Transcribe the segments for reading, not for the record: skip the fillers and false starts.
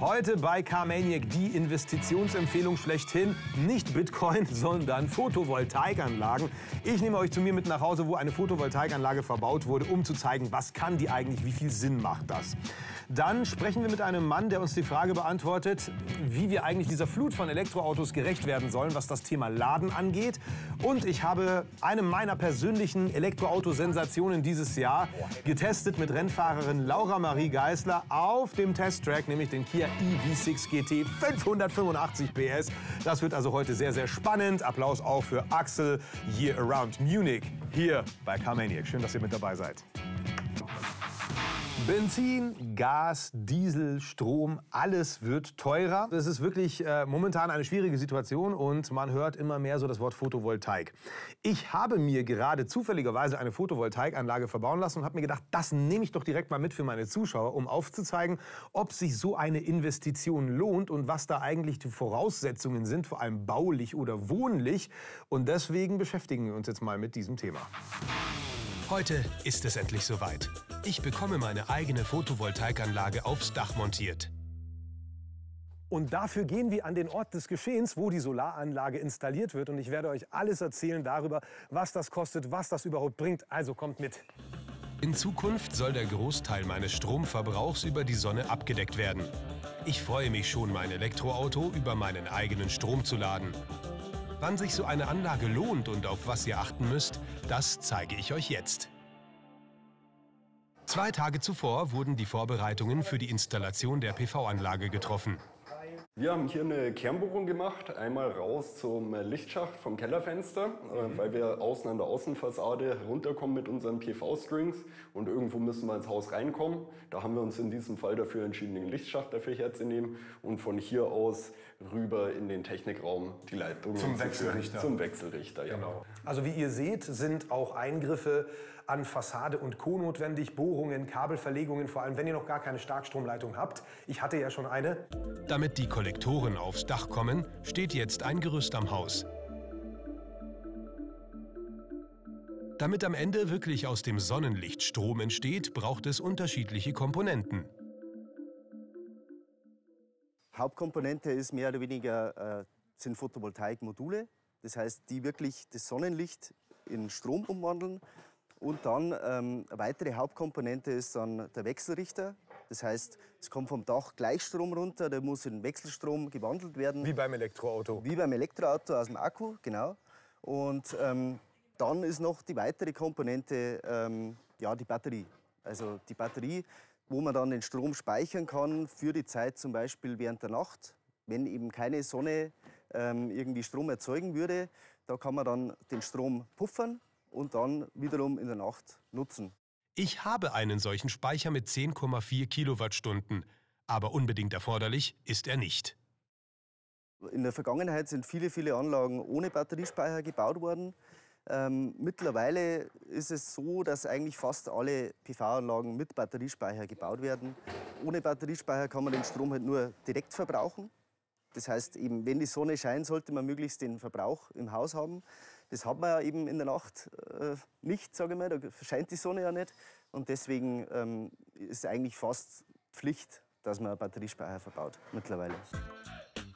Heute bei Car Maniac die Investitionsempfehlung schlechthin. Nicht Bitcoin, sondern Photovoltaikanlagen. Ich nehme euch zu mir mit nach Hause, wo eine Photovoltaikanlage verbaut wurde, um zu zeigen, was kann die eigentlich, wie viel Sinn macht das. Dann sprechen wir mit einem Mann, der uns die Frage beantwortet, wie wir eigentlich dieser Flut von Elektroautos gerecht werden sollen, was das Thema Laden angeht. Und ich habe eine meiner persönlichen Elektroauto-Sensationen dieses Jahr getestet mit Rennfahrerin Laura-Marie Geißler auf dem Testtrack, nämlich den Kia EV6 GT 585 PS. Das wird also heute sehr, sehr spannend. Applaus auch für Axel Year Around Munich hier bei Car Maniac. Schön, dass ihr mit dabei seid. Benzin, Gas, Diesel, Strom, alles wird teurer. Es ist wirklich momentan eine schwierige Situation und man hört immer mehr so das Wort Photovoltaik. Ich habe mir gerade zufälligerweise eine Photovoltaikanlage verbauen lassen und habe mir gedacht, das nehme ich doch direkt mal mit für meine Zuschauer, um aufzuzeigen, ob sich so eine Investition lohnt und was da eigentlich die Voraussetzungen sind, vor allem baulich oder wohnlich. Und deswegen beschäftigen wir uns jetzt mal mit diesem Thema. Heute ist es endlich soweit. Ich bekomme meine eigene Photovoltaikanlage aufs Dach montiert. Und dafür gehen wir an den Ort des Geschehens, wo die Solaranlage installiert wird. Und ich werde euch alles erzählen darüber, was das kostet, was das überhaupt bringt. Also kommt mit. In Zukunft soll der Großteil meines Stromverbrauchs über die Sonne abgedeckt werden. Ich freue mich schon, mein Elektroauto über meinen eigenen Strom zu laden. Wann sich so eine Anlage lohnt und auf was ihr achten müsst, das zeige ich euch jetzt. 2 Tage zuvor wurden die Vorbereitungen für die Installation der PV-Anlage getroffen. Wir haben hier eine Kernbohrung gemacht, einmal raus zum Lichtschacht vom Kellerfenster, weil wir außen an der Außenfassade herunterkommen mit unseren PV-Strings und irgendwo müssen wir ins Haus reinkommen. Da haben wir uns in diesem Fall dafür entschieden, den Lichtschacht dafür herzunehmen und von hier aus rüber in den Technikraum die Leitung zum Wechselrichter. Zum Wechselrichter, ja. Genau. Also wie ihr seht, sind auch Eingriffe an Fassade und Co. notwendig, Bohrungen, Kabelverlegungen, vor allem wenn ihr noch gar keine Starkstromleitung habt. Ich hatte ja schon eine. Damit die Kollektoren aufs Dach kommen, steht jetzt ein Gerüst am Haus. Damit am Ende wirklich aus dem Sonnenlicht Strom entsteht, braucht es unterschiedliche Komponenten. Hauptkomponente ist mehr oder weniger sind Photovoltaikmodule, das heißt, die wirklich das Sonnenlicht in Strom umwandeln. Und dann eine weitere Hauptkomponente ist dann der Wechselrichter. Das heißt, es kommt vom Dach Gleichstrom runter, der muss in Wechselstrom gewandelt werden. Wie beim Elektroauto. Wie beim Elektroauto aus dem Akku, genau. Und dann ist noch die weitere Komponente, ja, die Batterie. Also die Batterie, wo man dann den Strom speichern kann für die Zeit, zum Beispiel während der Nacht, wenn eben keine Sonne irgendwie Strom erzeugen würde. Da kann man dann den Strom puffern und dann wiederum in der Nacht nutzen. Ich habe einen solchen Speicher mit 10,4 Kilowattstunden, aber unbedingt erforderlich ist er nicht. In der Vergangenheit sind viele, viele Anlagen ohne Batteriespeicher gebaut worden. Mittlerweile ist es so, dass eigentlich fast alle PV-Anlagen mit Batteriespeicher gebaut werden. Ohne Batteriespeicher kann man den Strom halt nur direkt verbrauchen. Das heißt, eben, wenn die Sonne scheint, sollte man möglichst den Verbrauch im Haus haben. Das hat man ja eben in der Nacht nicht, sage ich mal, da scheint die Sonne ja nicht. Und deswegen ist eigentlich fast Pflicht, dass man einen Batteriespeicher verbaut mittlerweile.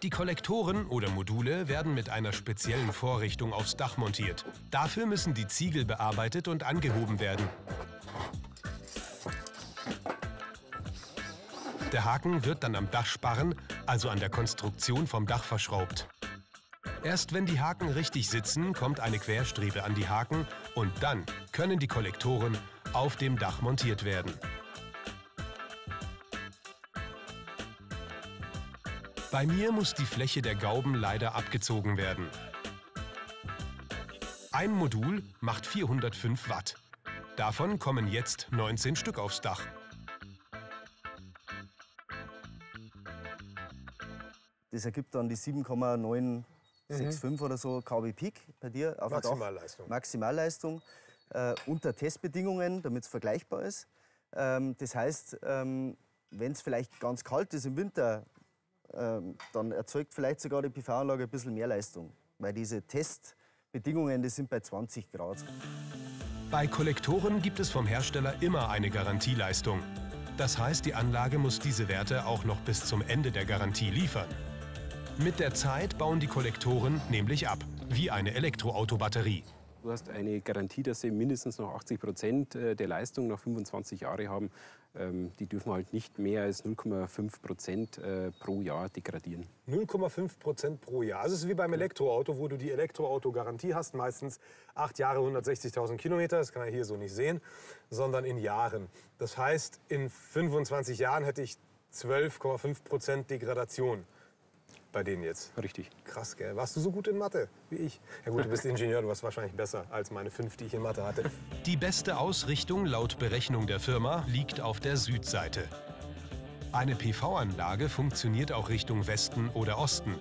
Die Kollektoren oder Module werden mit einer speziellen Vorrichtung aufs Dach montiert. Dafür müssen die Ziegel bearbeitet und angehoben werden. Der Haken wird dann am Dachsparren, also an der Konstruktion vom Dach, verschraubt. Erst wenn die Haken richtig sitzen, kommt eine Querstrebe an die Haken und dann können die Kollektoren auf dem Dach montiert werden. Bei mir muss die Fläche der Gauben leider abgezogen werden. Ein Modul macht 405 Watt. Davon kommen jetzt 19 Stück aufs Dach. Das ergibt dann die 7,965 oder so kWp bei dir auf Maximalleistung. Maximalleistung unter Testbedingungen, damit es vergleichbar ist. Das heißt, wenn es vielleicht ganz kalt ist im Winter, dann erzeugt vielleicht sogar die PV-Anlage ein bisschen mehr Leistung. Weil diese Testbedingungen, das sind bei 20 Grad. Bei Kollektoren gibt es vom Hersteller immer eine Garantieleistung. Das heißt, die Anlage muss diese Werte auch noch bis zum Ende der Garantie liefern. Mit der Zeit bauen die Kollektoren nämlich ab, wie eine Elektroautobatterie. Du hast eine Garantie, dass sie mindestens noch 80% der Leistung nach 25 Jahren haben. Die dürfen halt nicht mehr als 0,5% pro Jahr degradieren. 0,5% pro Jahr. Also es ist wie beim Elektroauto, wo du die Elektroauto-Garantie hast. Meistens 8 Jahre, 160.000 Kilometer. Das kann ich hier so nicht sehen. Sondern in Jahren. Das heißt, in 25 Jahren hätte ich 12,5% Degradation. Bei denen jetzt. Richtig. Krass, gell? Warst du so gut in Mathe wie ich? Ja gut, du bist Ingenieur, du warst wahrscheinlich besser als meine 5, die ich in Mathe hatte. Die beste Ausrichtung laut Berechnung der Firma liegt auf der Südseite. Eine PV-Anlage funktioniert auch Richtung Westen oder Osten.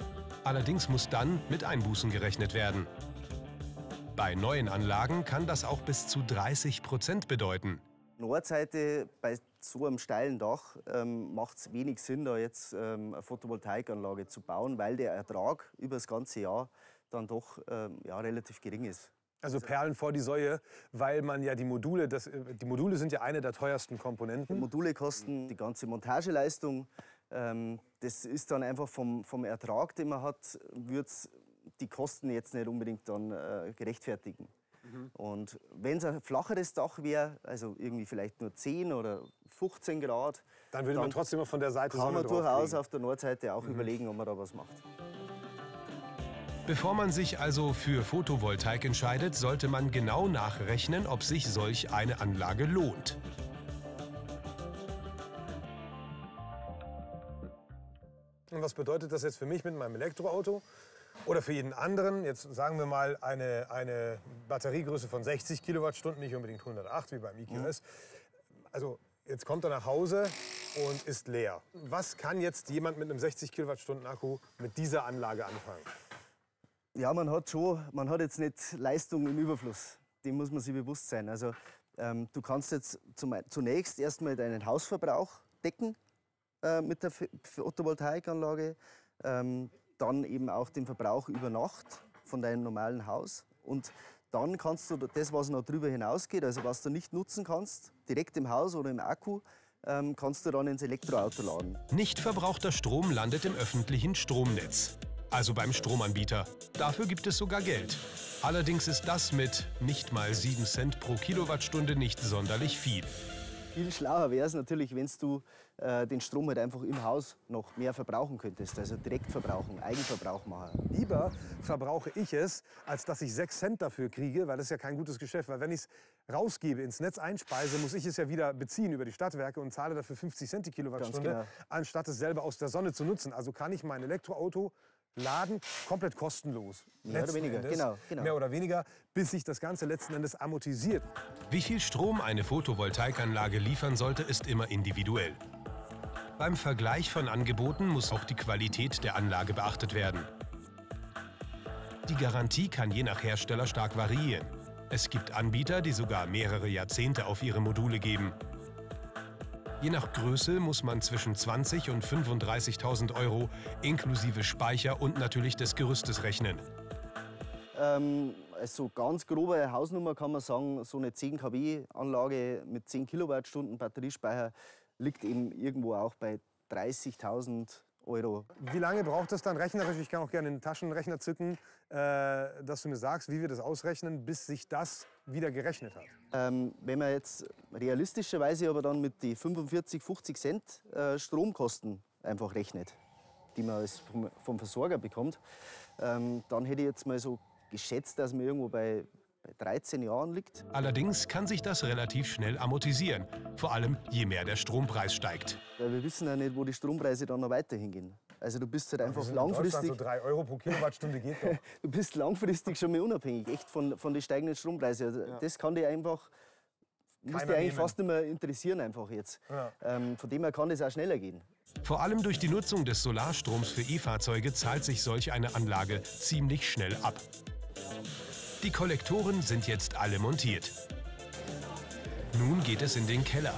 Allerdings muss dann mit Einbußen gerechnet werden. Bei neuen Anlagen kann das auch bis zu 30% bedeuten. Nordseite bei so einem steilen Dach macht es wenig Sinn, da jetzt eine Photovoltaikanlage zu bauen, weil der Ertrag über das ganze Jahr dann doch relativ gering ist. Also Perlen vor die Säue, weil man ja die Module sind ja eine der teuersten Komponenten. Die Module kosten die ganze Montageleistung. Das ist dann einfach vom Ertrag, den man hat, wird es die Kosten jetzt nicht unbedingt dann gerechtfertigen. Und wenn es ein flacheres Dach wäre, also irgendwie vielleicht nur 10 oder 15 Grad, dann würde man trotzdem mal von der Seite Sonne drauflegen. Kann man durchaus auf der Nordseite auch überlegen, ob man da was macht. Bevor man sich also für Photovoltaik entscheidet, sollte man genau nachrechnen, ob sich solch eine Anlage lohnt. Und was bedeutet das jetzt für mich mit meinem Elektroauto? Oder für jeden anderen, jetzt sagen wir mal eine Batteriegröße von 60 Kilowattstunden, nicht unbedingt 108 wie beim IQS. Also jetzt kommt er nach Hause und ist leer. Was kann jetzt jemand mit einem 60 Kilowattstunden Akku mit dieser Anlage anfangen? Ja, man hat jetzt nicht Leistung im Überfluss. Dem muss man sich bewusst sein. Also du kannst jetzt zunächst erstmal deinen Hausverbrauch decken mit der Photovoltaikanlage. Dann eben auch den Verbrauch über Nacht von deinem normalen Haus. Und dann kannst du das, was noch drüber hinausgeht, also was du nicht nutzen kannst, direkt im Haus oder im Akku, kannst du dann ins Elektroauto laden. Nicht verbrauchter Strom landet im öffentlichen Stromnetz, also beim Stromanbieter. Dafür gibt es sogar Geld. Allerdings ist das mit nicht mal 7 Cent pro Kilowattstunde nicht sonderlich viel. Viel schlauer wäre es natürlich, wenn du den Strom halt einfach im Haus noch mehr verbrauchen könntest. Also direkt verbrauchen, Eigenverbrauch machen. Lieber verbrauche ich es, als dass ich 6 Cent dafür kriege, weil das ist ja kein gutes Geschäft. Weil wenn ich es rausgebe, ins Netz einspeise, muss ich es ja wieder beziehen über die Stadtwerke und zahle dafür 50 Cent die Kilowattstunde, genau, anstatt es selber aus der Sonne zu nutzen. Also kann ich mein Elektroauto laden, komplett kostenlos. Mehr oder weniger, genau. Mehr oder weniger, bis sich das Ganze letzten Endes amortisiert. Wie viel Strom eine Photovoltaikanlage liefern sollte, ist immer individuell. Beim Vergleich von Angeboten muss auch die Qualität der Anlage beachtet werden. Die Garantie kann je nach Hersteller stark variieren. Es gibt Anbieter, die sogar mehrere Jahrzehnte auf ihre Module geben. Je nach Größe muss man zwischen 20.000 und 35.000 Euro inklusive Speicher und natürlich des Gerüstes rechnen. Also ganz grobe Hausnummer kann man sagen, so eine 10 kW Anlage mit 10 Kilowattstunden Batteriespeicher liegt eben irgendwo auch bei 30.000 Euro. Wie lange braucht das dann rechnerisch? Ich kann auch gerne den Taschenrechner zücken, dass du mir sagst, wie wir das ausrechnen, bis sich das wieder gerechnet hat. Wenn man jetzt realistischerweise aber dann mit die 45, 50 Cent Stromkosten einfach rechnet, die man vom Versorger bekommt, dann hätte ich jetzt mal so geschätzt, dass man irgendwo bei 13 Jahren liegt. Allerdings kann sich das relativ schnell amortisieren, vor allem je mehr der Strompreis steigt. Weil wir wissen ja nicht, wo die Strompreise dann noch weiter hingehen. Also du bist halt einfach langfristig. Also 3 Euro pro Kilowattstunde geht doch. Du bist langfristig schon mal unabhängig, echt von den steigenden Strompreisen. Ja. Das kann dich einfach, muss dich eigentlich fast nicht mehr interessieren einfach jetzt. Ja. Von dem her kann das auch schneller gehen. Vor allem durch die Nutzung des Solarstroms für E-Fahrzeuge zahlt sich solch eine Anlage ziemlich schnell ab. Die Kollektoren sind jetzt alle montiert. Nun geht es in den Keller.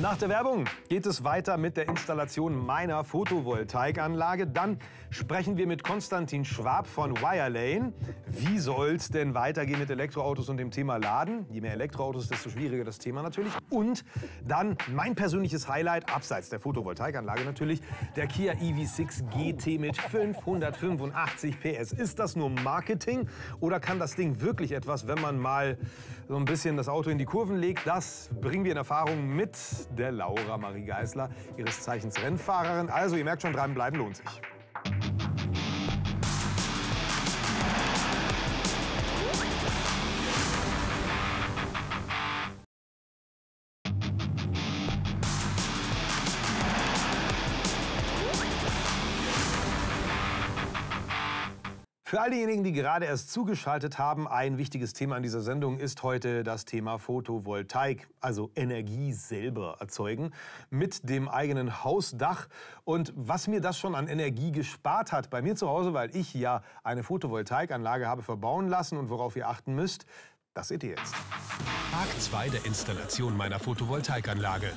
Nach der Werbung geht es weiter mit der Installation meiner Photovoltaikanlage. Dann sprechen wir mit Konstantin Schwaab von Wirelane. Wie soll's denn weitergehen mit Elektroautos und dem Thema Laden? Je mehr Elektroautos, desto schwieriger das Thema natürlich. Und dann mein persönliches Highlight, abseits der Photovoltaikanlage natürlich, der Kia EV6 GT mit 585 PS. Ist das nur Marketing oder kann das Ding wirklich etwas, wenn man mal so ein bisschen das Auto in die Kurven legt? Das bringen wir in Erfahrung mit der Laura-Marie Geißler, ihres Zeichens Rennfahrerin. Also ihr merkt schon, dranbleiben lohnt sich. Für all diejenigen, die gerade erst zugeschaltet haben, ein wichtiges Thema in dieser Sendung ist heute das Thema Photovoltaik, also Energie selber erzeugen mit dem eigenen Hausdach. Und was mir das schon an Energie gespart hat bei mir zu Hause, weil ich ja eine Photovoltaikanlage habe verbauen lassen und worauf ihr achten müsst, das seht ihr jetzt. Tag 2 der Installation meiner Photovoltaikanlage.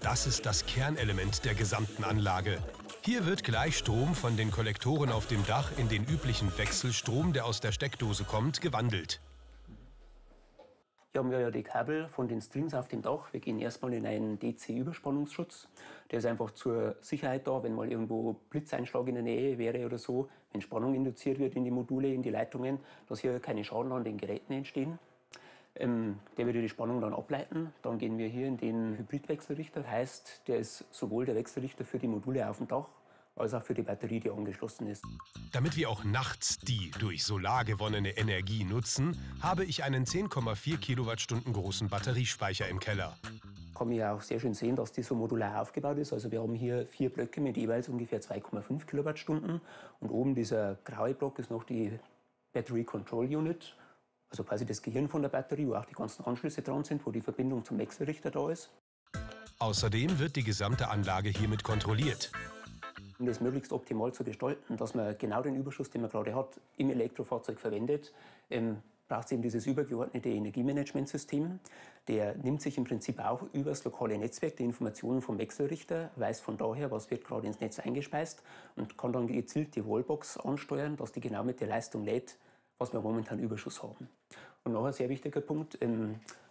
Das ist das Kernelement der gesamten Anlage. Hier wird Gleichstrom von den Kollektoren auf dem Dach in den üblichen Wechselstrom, der aus der Steckdose kommt, gewandelt. Hier haben wir ja die Kabel von den Strings auf dem Dach. Wir gehen erstmal in einen DC-Überspannungsschutz. Der ist einfach zur Sicherheit da, wenn mal irgendwo Blitzeinschlag in der Nähe wäre oder so, wenn Spannung induziert wird in die Module, in die Leitungen, dass hier keine Schaden an den Geräten entstehen. Der würde die Spannung dann ableiten. Dann gehen wir hier in den Hybridwechselrichter. Heißt, der ist sowohl der Wechselrichter für die Module auf dem Dach, als auch für die Batterie, die angeschlossen ist. Damit wir auch nachts die durch Solar gewonnene Energie nutzen, habe ich einen 10,4 Kilowattstunden großen Batteriespeicher im Keller. Kann man ja auch sehr schön sehen, dass die so modular aufgebaut ist. Also wir haben hier 4 Blöcke mit jeweils ungefähr 2,5 Kilowattstunden. Und oben dieser graue Block ist noch die Battery Control Unit. Also quasi das Gehirn von der Batterie, wo auch die ganzen Anschlüsse dran sind, wo die Verbindung zum Wechselrichter da ist. Außerdem wird die gesamte Anlage hiermit kontrolliert. Um das möglichst optimal zu gestalten, dass man genau den Überschuss, den man gerade hat, im Elektrofahrzeug verwendet, braucht es eben dieses übergeordnete Energiemanagementsystem. Der nimmt sich im Prinzip auch über das lokale Netzwerk die Informationen vom Wechselrichter, weiß von daher, was wird gerade ins Netz eingespeist und kann dann gezielt die Wallbox ansteuern, dass die genau mit der Leistung lädt, was wir momentan Überschuss haben. Und noch ein sehr wichtiger Punkt,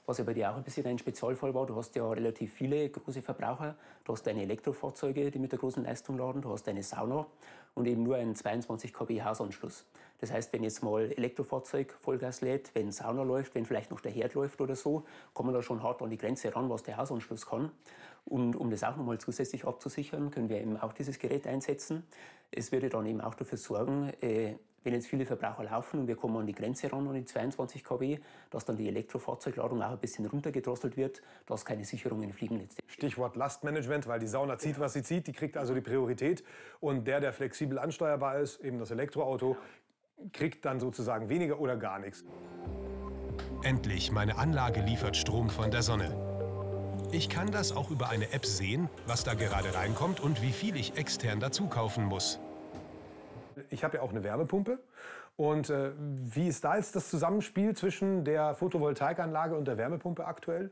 was ja bei dir auch ein bisschen ein Spezialfall war, du hast ja relativ viele große Verbraucher, du hast deine Elektrofahrzeuge, die mit der großen Leistung laden, du hast deine Sauna und eben nur einen 22 kW Hausanschluss. Das heißt, wenn jetzt mal Elektrofahrzeug Vollgas lädt, wenn Sauna läuft, wenn vielleicht noch der Herd läuft oder so, kommen da schon hart an die Grenze ran, was der Hausanschluss kann. Und um das auch nochmal zusätzlich abzusichern, können wir eben auch dieses Gerät einsetzen. Es würde dann eben auch dafür sorgen, wenn jetzt viele Verbraucher laufen und wir kommen an die Grenze ran, an die 22 kW, dass dann die Elektrofahrzeugladung auch ein bisschen runtergedrosselt wird, dass keine Sicherungen fliegen jetzt. Stichwort Lastmanagement, weil die Sauna zieht, was sie zieht, die kriegt also die Priorität. Und der flexibel ansteuerbar ist, eben das Elektroauto, kriegt dann sozusagen weniger oder gar nichts. Endlich, meine Anlage liefert Strom von der Sonne. Ich kann das auch über eine App sehen, was da gerade reinkommt und wie viel ich extern dazu kaufen muss. Ich habe ja auch eine Wärmepumpe und wie ist da jetzt das Zusammenspiel zwischen der Photovoltaikanlage und der Wärmepumpe aktuell?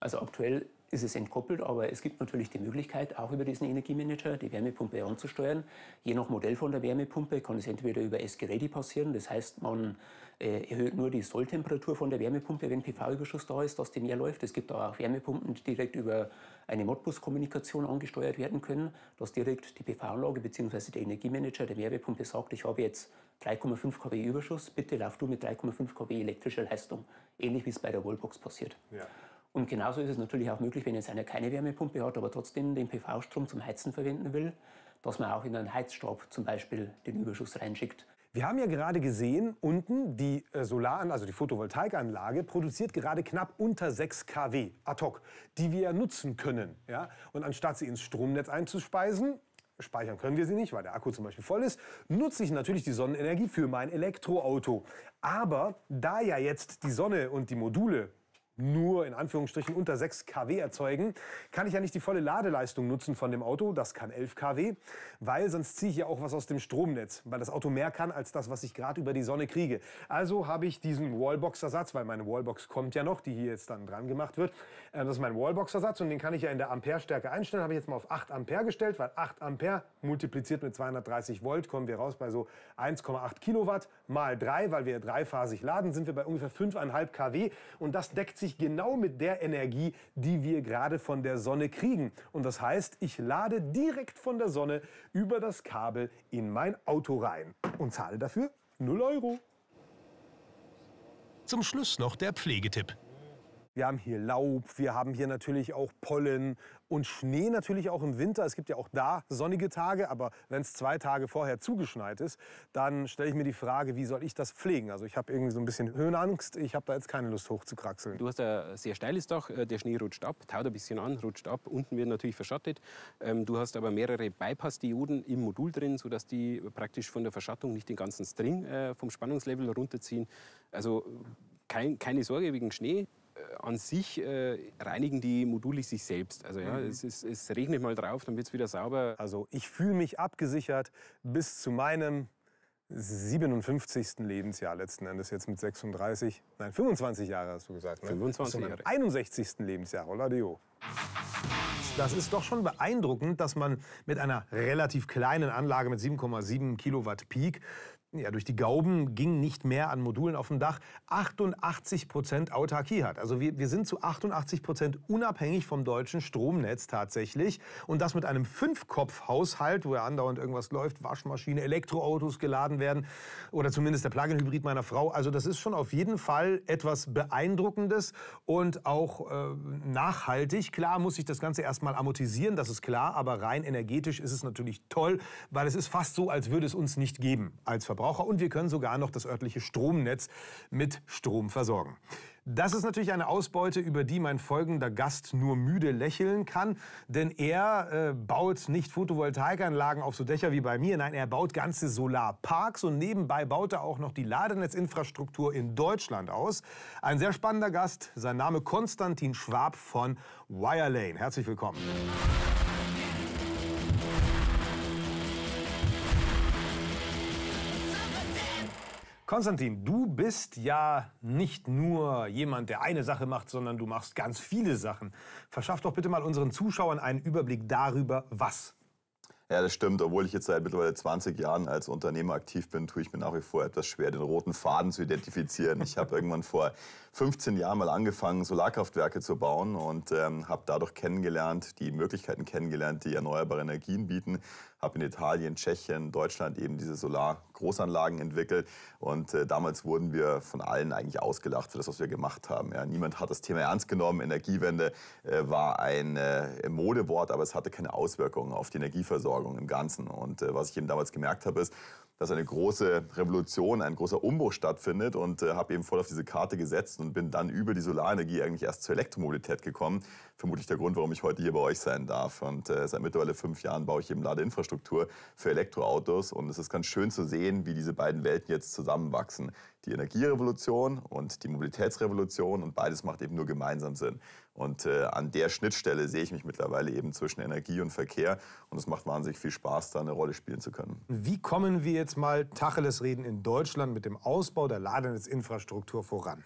Also aktuell ist es entkoppelt, aber es gibt natürlich die Möglichkeit, auch über diesen Energiemanager die Wärmepumpe anzusteuern. Je nach Modell von der Wärmepumpe kann es entweder über SG-Ready passieren, das heißt, man erhöht nur die Solltemperatur von der Wärmepumpe, wenn PV-Überschuss da ist, dass die mehr läuft. Es gibt auch Wärmepumpen, die direkt über eine Modbus-Kommunikation angesteuert werden können, dass direkt die PV-Anlage bzw. der Energiemanager der Wärmepumpe sagt, ich habe jetzt 3,5 kW Überschuss, bitte lauf du mit 3,5 kW elektrischer Leistung, ähnlich wie es bei der Wallbox passiert. Ja. Und genauso ist es natürlich auch möglich, wenn jetzt einer keine Wärmepumpe hat, aber trotzdem den PV-Strom zum Heizen verwenden will, dass man auch in einen Heizstab zum Beispiel den Überschuss reinschickt. Wir haben ja gerade gesehen, unten die Solaranlage, also die Photovoltaikanlage, produziert gerade knapp unter 6 kW ad hoc, die wir nutzen können. Ja? Und anstatt sie ins Stromnetz einzuspeisen, speichern können wir sie nicht, weil der Akku zum Beispiel voll ist, nutze ich natürlich die Sonnenenergie für mein Elektroauto. Aber da ja jetzt die Sonne und die Module nur in Anführungsstrichen unter 6 kW erzeugen, kann ich ja nicht die volle Ladeleistung nutzen von dem Auto, das kann 11 kW, weil sonst ziehe ich ja auch was aus dem Stromnetz, weil das Auto mehr kann als das, was ich gerade über die Sonne kriege. Also habe ich diesen Wallbox-Ersatz, weil meine Wallbox kommt ja noch, die hier jetzt dann dran gemacht wird. Das ist mein Wallbox-Ersatz und den kann ich ja in der Ampere-Stärke einstellen, habe ich jetzt mal auf 8 Ampere gestellt, weil 8 Ampere multipliziert mit 230 Volt kommen wir raus bei so 1,8 Kilowatt mal 3, weil wir dreiphasig laden, sind wir bei ungefähr 5,5 kW und das deckt sich genau mit der Energie, die wir gerade von der Sonne kriegen. Und das heißt, ich lade direkt von der Sonne über das Kabel in mein Auto rein und zahle dafür 0 Euro. Zum Schluss noch der Pflegetipp. Wir haben hier Laub, wir haben hier natürlich auch Pollen und Schnee natürlich auch im Winter. Es gibt ja auch da sonnige Tage, aber wenn es 2 Tage vorher zugeschneit ist, dann stelle ich mir die Frage, wie soll ich das pflegen? Also ich habe irgendwie so ein bisschen Höhenangst, ich habe da jetzt keine Lust hochzukraxeln. Du hast ein sehr steiles Dach, der Schnee rutscht ab, taut ein bisschen an, rutscht ab, unten wird natürlich verschattet. Du hast aber mehrere Bypass-Dioden im Modul drin, sodass die praktisch von der Verschattung nicht den ganzen String vom Spannungslevel runterziehen. Also keine Sorge wegen Schnee. An sich reinigen die Module sich selbst. Also ja, es regnet mal drauf, dann wird es wieder sauber. Also ich fühle mich abgesichert bis zu meinem 57. Lebensjahr letzten Endes, jetzt mit 36, nein 25 Jahre hast du gesagt, ne? 25 Jahre. 61. Lebensjahr, hola Dio. Das ist doch schon beeindruckend, dass man mit einer relativ kleinen Anlage mit 7,7 Kilowatt Peak, ja, durch die Gauben ging nicht mehr an Modulen auf dem Dach, 88% Autarkie hat. Also wir sind zu 88% unabhängig vom deutschen Stromnetz tatsächlich. Und das mit einem 5-Kopf-Haushalt, wo ja andauernd irgendwas läuft, Waschmaschine, Elektroautos geladen werden oder zumindest der Plug-in-Hybrid meiner Frau. Also das ist schon auf jeden Fall etwas Beeindruckendes und auch nachhaltig. Klar muss ich das Ganze erstmal amortisieren, das ist klar, aber rein energetisch ist es natürlich toll, weil es ist fast so, als würde es uns nicht geben als Verbraucher. Und wir können sogar noch das örtliche Stromnetz mit Strom versorgen. Das ist natürlich eine Ausbeute, über die mein folgender Gast nur müde lächeln kann, denn er baut nicht Photovoltaikanlagen auf so Dächer wie bei mir, nein, er baut ganze Solarparks und nebenbei baut er auch noch die Ladenetzinfrastruktur in Deutschland aus. Ein sehr spannender Gast, sein Name Konstantin Schwaab von Wirelane. Herzlich willkommen. Konstantin, du bist ja nicht nur jemand, der eine Sache macht, sondern du machst ganz viele Sachen. Verschaff doch bitte mal unseren Zuschauern einen Überblick darüber, was. Ja, das stimmt. Obwohl ich jetzt seit mittlerweile 20 Jahren als Unternehmer aktiv bin, tue ich mir nach wie vor etwas schwer, den roten Faden zu identifizieren. Ich habe irgendwann vor 15 Jahren mal angefangen, Solarkraftwerke zu bauen und habe dadurch kennengelernt, die Möglichkeiten kennengelernt, die erneuerbare Energien bieten. Habe in Italien, Tschechien, Deutschland eben diese Solargroßanlagen entwickelt und damals wurden wir von allen eigentlich ausgelacht für das, was wir gemacht haben. Ja, niemand hat das Thema ernst genommen. Energiewende war ein Modewort, aber es hatte keine Auswirkungen auf die Energieversorgung im Ganzen. Und was ich eben damals gemerkt habe, ist, dass eine große Revolution, ein großer Umbruch stattfindet und habe eben voll auf diese Karte gesetzt und bin dann über die Solarenergie eigentlich erst zur Elektromobilität gekommen. Vermutlich der Grund, warum ich heute hier bei euch sein darf. Und seit mittlerweile 5 Jahren baue ich eben Ladeinfrastruktur für Elektroautos und es ist ganz schön zu sehen, wie diese beiden Welten jetzt zusammenwachsen. Die Energierevolution und die Mobilitätsrevolution und beides macht eben nur gemeinsam Sinn. Und an der Schnittstelle sehe ich mich mittlerweile eben zwischen Energie und Verkehr und es macht wahnsinnig viel Spaß, da eine Rolle spielen zu können. Wie kommen wir jetzt mal Tacheles reden in Deutschland mit dem Ausbau der Ladenetzinfrastruktur voran?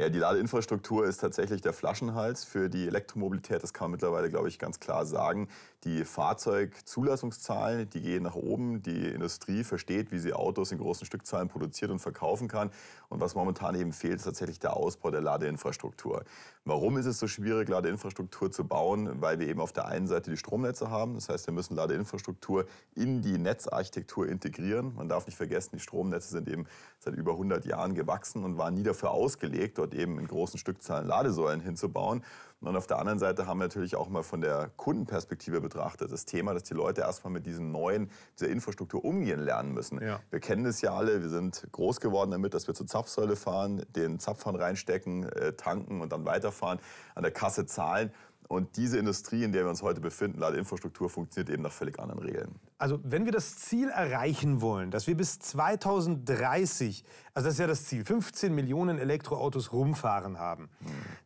Ja, die Ladeinfrastruktur ist tatsächlich der Flaschenhals für die Elektromobilität. Das kann man mittlerweile, glaube ich, ganz klar sagen. Die Fahrzeugzulassungszahlen, die gehen nach oben. Die Industrie versteht, wie sie Autos in großen Stückzahlen produziert und verkaufen kann. Und was momentan eben fehlt, ist tatsächlich der Ausbau der Ladeinfrastruktur. Warum ist es so schwierig, Ladeinfrastruktur zu bauen? Weil wir eben auf der einen Seite die Stromnetze haben. Das heißt, wir müssen Ladeinfrastruktur in die Netzarchitektur integrieren. Man darf nicht vergessen, die Stromnetze sind eben seit über 100 Jahren gewachsen und waren nie dafür ausgelegt, dort eben in großen Stückzahlen Ladesäulen hinzubauen. Und auf der anderen Seite haben wir natürlich auch mal von der Kundenperspektive betrachtet das Thema, dass die Leute erstmal mit dieser Infrastruktur umgehen lernen müssen. Ja. Wir kennen das ja alle, wir sind groß geworden damit, dass wir zur Zapfsäule fahren, den Zapfhahn reinstecken, tanken und dann weiterfahren, an der Kasse zahlen. Und diese Industrie, in der wir uns heute befinden, Ladeinfrastruktur, funktioniert eben nach völlig anderen Regeln. Also wenn wir das Ziel erreichen wollen, dass wir bis 2030, also das ist ja das Ziel, 15 Millionen Elektroautos rumfahren haben,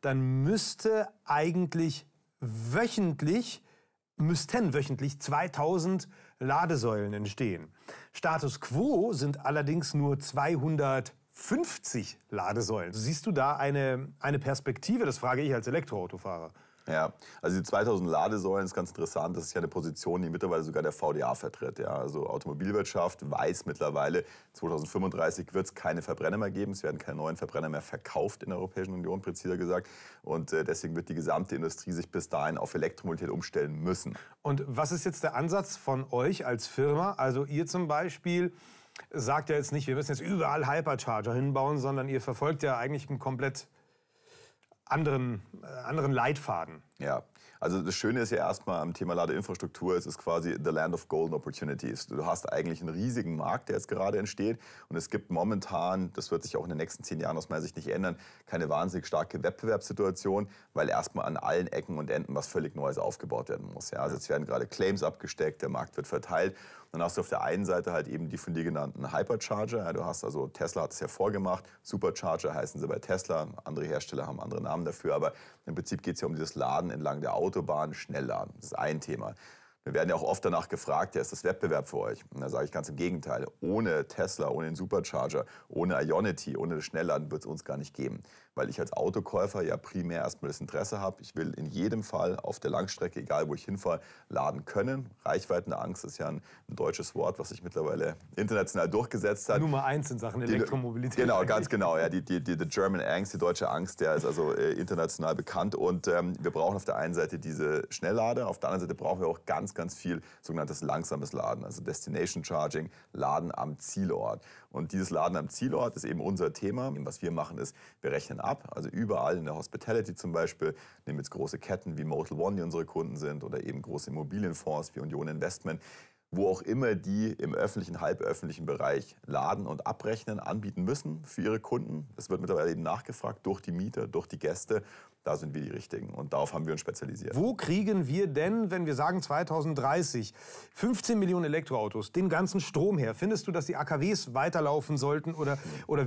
dann müsste eigentlich wöchentlich 2000 Ladesäulen entstehen. Status quo sind allerdings nur 250 Ladesäulen. Siehst du da eine Perspektive? Das frage ich als Elektroautofahrer. Ja, also die 2000 Ladesäulen ist ganz interessant. Das ist ja eine Position, die mittlerweile sogar der VDA vertritt. Ja, also Automobilwirtschaft weiß mittlerweile, 2035 wird es keine Verbrenner mehr geben. Es werden keine neuen Verbrenner mehr verkauft in der Europäischen Union, präziser gesagt. Und deswegen wird die gesamte Industrie sich bis dahin auf Elektromobilität umstellen müssen. Und was ist jetzt der Ansatz von euch als Firma? Also ihr zum Beispiel sagt ja jetzt nicht, wir müssen jetzt überall Hypercharger hinbauen, sondern ihr verfolgt ja eigentlich einen komplett anderen Leitfaden. Ja, also das Schöne ist ja erstmal am Thema Ladeinfrastruktur, es ist quasi the land of golden opportunities. Du hast eigentlich einen riesigen Markt, der jetzt gerade entsteht, und es gibt momentan, das wird sich auch in den nächsten 10 Jahren aus meiner Sicht nicht ändern, keine wahnsinnig starke Wettbewerbssituation, weil erstmal an allen Ecken und Enden was völlig Neues aufgebaut werden muss. Ja, also jetzt werden gerade Claims abgesteckt, der Markt wird verteilt. Dann hast du auf der einen Seite halt eben die von dir genannten Hypercharger. Ja, du hast also, Tesla hat es ja vorgemacht, Supercharger heißen sie bei Tesla, andere Hersteller haben andere Namen dafür, aber im Prinzip geht es ja um dieses Laden entlang der Autobahn, Schnellladen. Das ist ein Thema. Wir werden ja auch oft danach gefragt, ja, ist das Wettbewerb für euch? Und da sage ich ganz im Gegenteil. Ohne Tesla, ohne den Supercharger, ohne Ionity, ohne das Schnellladen wird es uns gar nicht geben. Weil ich als Autokäufer ja primär erstmal das Interesse habe. Ich will in jedem Fall auf der Langstrecke, egal wo ich hinfahre, laden können. Reichweitenangst ist ja ein deutsches Wort, was sich mittlerweile international durchgesetzt hat. Nummer 1 in Sachen Elektromobilität. Genau, ganz genau. Ja, die German Angst, die deutsche Angst, der ist also international bekannt. Und wir brauchen auf der einen Seite diese Schnelllader, auf der anderen Seite brauchen wir auch ganz viel sogenanntes langsames Laden, also Destination Charging, Laden am Zielort. Und dieses Laden am Zielort ist eben unser Thema. Was wir machen ist, wir rechnen ab, also überall in der Hospitality zum Beispiel, nehmen jetzt große Ketten wie Motel One, die unsere Kunden sind, oder eben große Immobilienfonds wie Union Investment, wo auch immer die im öffentlichen, halböffentlichen Bereich laden und abrechnen, anbieten müssen für ihre Kunden. Das wird mittlerweile eben nachgefragt durch die Mieter, durch die Gäste. Da sind wir die Richtigen und darauf haben wir uns spezialisiert. Wo kriegen wir denn, wenn wir sagen 2030, 15 Millionen Elektroautos, den ganzen Strom her? Findest du, dass die AKWs weiterlaufen sollten oder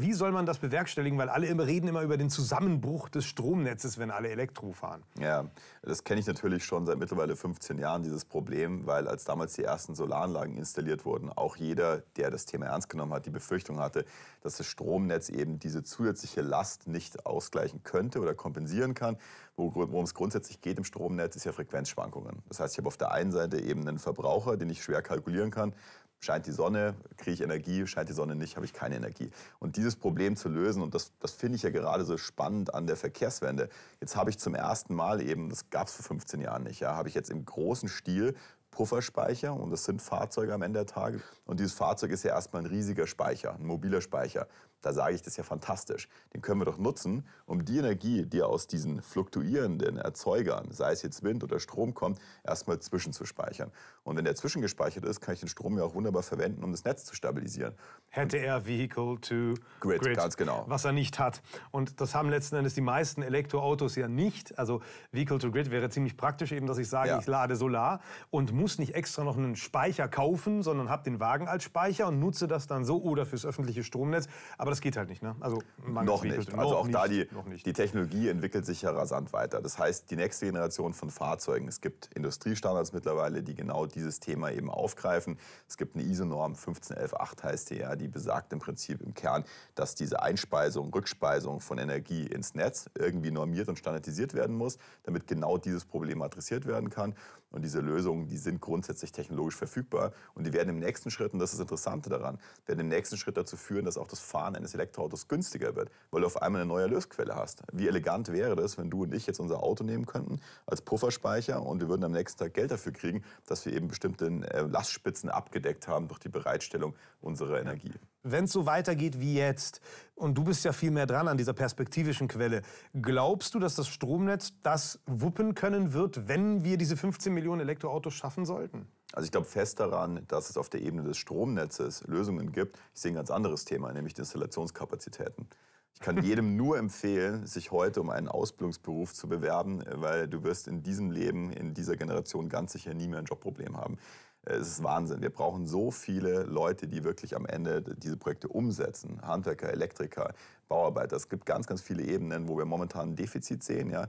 wie soll man das bewerkstelligen? Weil alle reden immer über den Zusammenbruch des Stromnetzes, wenn alle Elektro fahren. Ja, das kenne ich natürlich schon seit mittlerweile 15 Jahren, dieses Problem, weil als damals die ersten Solaranlagen installiert wurden, auch jeder, der das Thema ernst genommen hat, die Befürchtung hatte, dass das Stromnetz eben diese zusätzliche Last nicht ausgleichen könnte oder kompensieren kann. Worum es grundsätzlich geht im Stromnetz, ist ja Frequenzschwankungen. Das heißt, ich habe auf der einen Seite eben einen Verbraucher, den ich schwer kalkulieren kann. Scheint die Sonne, kriege ich Energie, scheint die Sonne nicht, habe ich keine Energie. Und dieses Problem zu lösen, und das finde ich ja gerade so spannend an der Verkehrswende, jetzt habe ich zum ersten Mal eben, das gab es vor 15 Jahren nicht, ja, habe ich jetzt im großen Stil Pufferspeicher, und das sind Fahrzeuge am Ende der Tage. Und dieses Fahrzeug ist ja erstmal ein riesiger Speicher, ein mobiler Speicher. Da sage ich, das ist ja fantastisch. Den können wir doch nutzen, um die Energie, die aus diesen fluktuierenden Erzeugern, sei es jetzt Wind oder Strom kommt, erstmal zwischenzuspeichern. Und wenn der zwischengespeichert ist, kann ich den Strom ja auch wunderbar verwenden, um das Netz zu stabilisieren. Hätte er Vehicle-to-Grid, ganz genau. Was er nicht hat. Und das haben letzten Endes die meisten Elektroautos ja nicht. Also Vehicle-to-Grid wäre ziemlich praktisch, eben, dass ich sage, ich lade Solar und muss nicht extra noch einen Speicher kaufen, sondern habe den Wagen als Speicher und nutze das dann so oder fürs öffentliche Stromnetz. Aber das geht halt nicht, ne? Also noch nicht. Also auch da, die Technologie entwickelt sich ja rasant weiter. Das heißt, die nächste Generation von Fahrzeugen, es gibt Industriestandards mittlerweile, die genau dieses Thema eben aufgreifen. Es gibt eine ISO-Norm, 15118 heißt die, ja, die besagt im Prinzip im Kern, dass diese Einspeisung, Rückspeisung von Energie ins Netz irgendwie normiert und standardisiert werden muss, damit genau dieses Problem adressiert werden kann. Und diese Lösungen, die sind grundsätzlich technologisch verfügbar und die werden im nächsten Schritt, und das ist das Interessante daran, werden im nächsten Schritt dazu führen, dass auch das Fahren eines Elektroautos günstiger wird, weil du auf einmal eine neue Erlösquelle hast. Wie elegant wäre das, wenn du und ich jetzt unser Auto nehmen könnten als Pufferspeicher und wir würden am nächsten Tag Geld dafür kriegen, dass wir eben bestimmte Lastspitzen abgedeckt haben durch die Bereitstellung unserer Energie. Wenn es so weitergeht wie jetzt, und du bist ja viel mehr dran an dieser perspektivischen Quelle, glaubst du, dass das Stromnetz das wuppen können wird, wenn wir diese 15 Millionen Elektroautos schaffen sollten? Also ich glaube fest daran, dass es auf der Ebene des Stromnetzes Lösungen gibt. Ich sehe ein ganz anderes Thema, nämlich die Installationskapazitäten. Ich kann jedem nur empfehlen, sich heute um einen Ausbildungsberuf zu bewerben, weil du wirst in diesem Leben, in dieser Generation ganz sicher nie mehr ein Jobproblem haben. Es ist Wahnsinn. Wir brauchen so viele Leute, die wirklich am Ende diese Projekte umsetzen. Handwerker, Elektriker, Bauarbeiter. Es gibt ganz, ganz viele Ebenen, wo wir momentan ein Defizit sehen. Ja.